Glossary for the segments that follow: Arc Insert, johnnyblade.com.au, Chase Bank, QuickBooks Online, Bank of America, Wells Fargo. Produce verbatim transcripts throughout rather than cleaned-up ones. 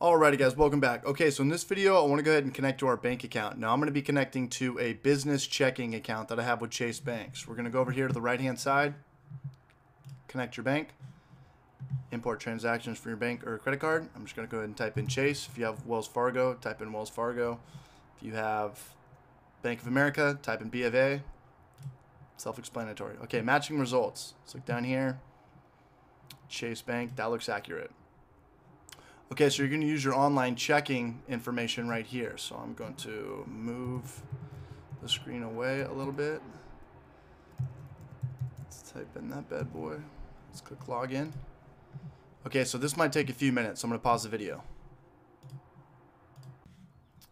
Alrighty guys, welcome back. Okay, so in this video, I wanna go ahead and connect to our bank account. Now I'm gonna be connecting to a business checking account that I have with Chase Bank. So we're gonna go over here to the right-hand side, connect your bank, import transactions for your bank or credit card. I'm just gonna go ahead and type in Chase. If you have Wells Fargo, type in Wells Fargo. If you have Bank of America, type in B of A. Self-explanatory. Okay, matching results. Let's look down here, Chase Bank, that looks accurate. Okay, so you're gonna use your online checking information right here. So I'm going to move the screen away a little bit. Let's type in that bad boy. Let's click login. Okay, so this might take a few minutes. I'm gonna pause the video.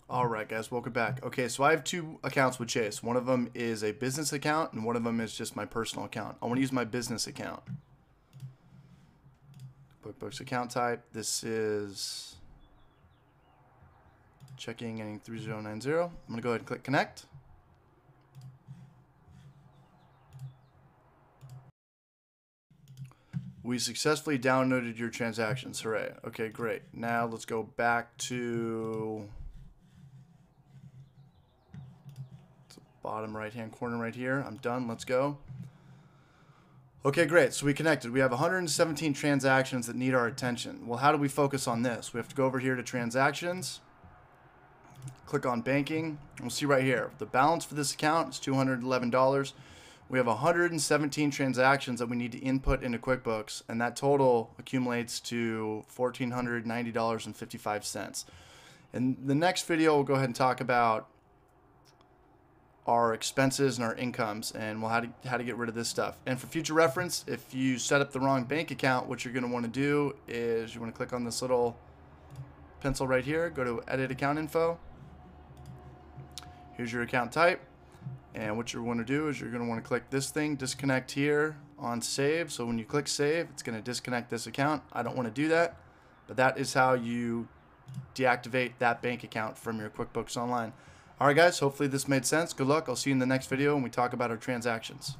All right, guys, welcome back. Okay, so I have two accounts with Chase. One of them is a business account and one of them is just my personal account. I wanna use my business account. QuickBooks account type. This is checking ending three zero nine zero. I'm gonna go ahead and click connect. We successfully downloaded your transactions. Hooray. Okay, great. Now let's go back to the bottom right-hand corner right here. I'm done. Let's go. Okay, great. So we connected. We have one hundred seventeen transactions that need our attention. Well, how do we focus on this? We have to go over here to transactions, click on banking, and we'll see right here. The balance for this account is two hundred eleven dollars. We have one hundred seventeen transactions that we need to input into QuickBooks, and that total accumulates to one thousand four hundred ninety dollars and fifty-five cents. In the next video, we'll go ahead and talk about our expenses and our incomes, and we'll how to, how to get rid of this stuff. And for future reference, if you set up the wrong bank account, what you're gonna wanna do is you wanna click on this little pencil right here, go to edit account info. Here's your account type. And what you wanna do is you're gonna wanna click this thing, disconnect here on save. So when you click save, it's gonna disconnect this account. I don't wanna do that, but that is how you deactivate that bank account from your QuickBooks Online. All right, guys, hopefully this made sense. Good luck. I'll see you in the next video when we talk about our transactions.